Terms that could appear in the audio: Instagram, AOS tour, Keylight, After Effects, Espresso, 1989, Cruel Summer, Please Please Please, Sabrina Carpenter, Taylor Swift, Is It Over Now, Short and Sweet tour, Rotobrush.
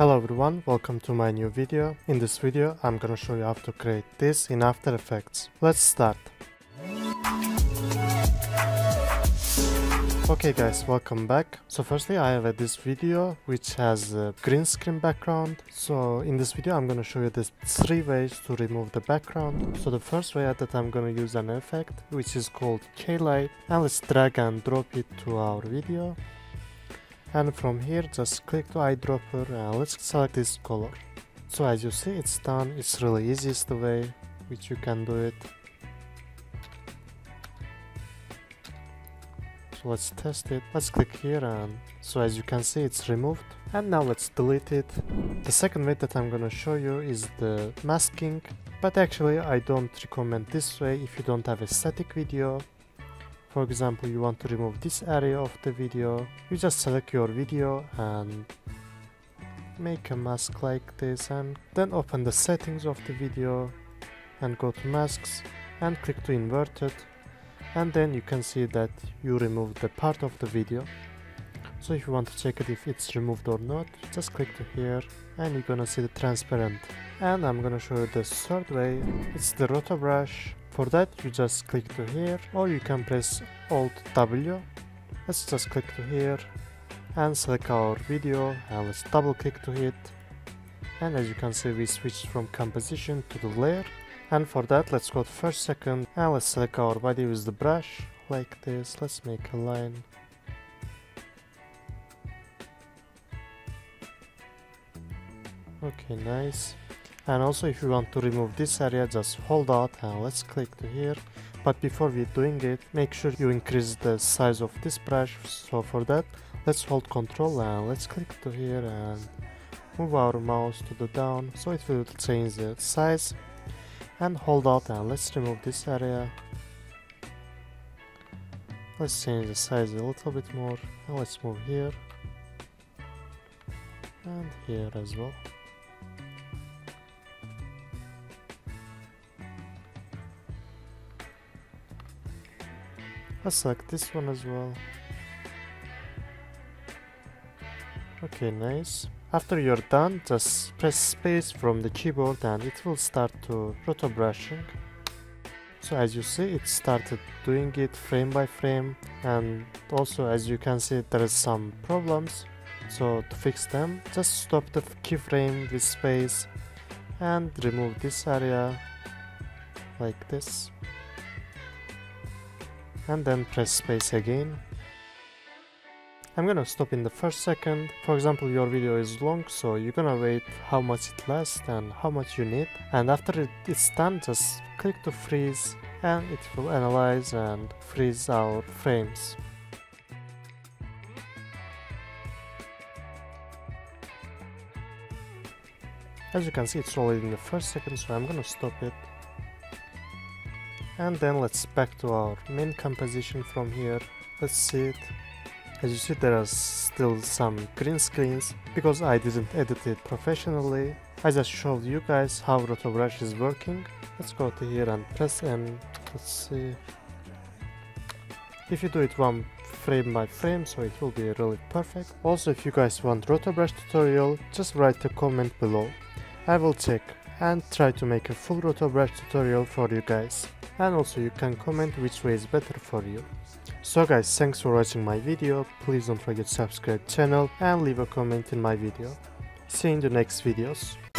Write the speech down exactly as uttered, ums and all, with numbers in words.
Hello everyone, welcome to my new video. In this video I'm gonna show you how to create this in After Effects. Let's start. Okay guys, welcome back. So firstly I have this video which has a green screen background. So in this video I'm going to show you these three ways to remove the background. So the first way that I'm going to use an effect which is called Keylight, and let's drag and drop it to our video. And from here just click to eyedropper and let's select this color. So as you see it's done, it's really easiest way which you can do it. So let's test it, let's click here, and so as you can see it's removed. And now let's delete it. The second way that I'm gonna show you is the masking, but actually I don't recommend this way if you don't have a static video. For example, you want to remove this area of the video, you just select your video and make a mask like this, and then open the settings of the video and go to masks and click to inverted, and then you can see that you removed the part of the video. So if you want to check it if it's removed or not, just click to here and you're gonna see the transparent. And I'm gonna show you the third way, it's the Rotobrush. For that you just click to here, or you can press Alt W. Let's just click to here and select our video and let's double click to it, and as you can see we switched from composition to the layer. And for that let's go to first second and let's select our body with the brush like this. Let's make a line. Okay, nice. And also if you want to remove this area, just hold out and let's click to here. But before we doing it, make sure you increase the size of this brush. So for that let's hold Control and let's click to here and move our mouse to the down, so it will change the size. And hold out and let's remove this area. Let's change the size a little bit more and let's move here and here as well. Let's select this one as well. Okay, nice. After you're done, just press space from the keyboard and it will start to rotobrushing. So as you see it started doing it frame by frame, and also as you can see there is some problems. So to fix them, just stop the keyframe with space and remove this area like this. And then press space again. I'm gonna stop in the first second. For example, your video is long, so you're gonna wait how much it lasts and how much you need. And after it, it's done, just click to freeze and it will analyze and freeze our frames. As you can see it's already in the first second, so I'm gonna stop it. And then let's back to our main composition from here. Let's see it. As you see there are still some green screens because I didn't edit it professionally. I just showed you guys how Rotobrush is working. Let's go to here and press N. Let's see. If you do it one frame by frame, so it will be really perfect. Also if you guys want Rotobrush tutorial, just write a comment below. I will check and try to make a full Rotobrush tutorial for you guys. And also you can comment which way is better for you. So guys, thanks for watching my video. Please don't forget to subscribe channel and leave a comment in my video. See you in the next videos.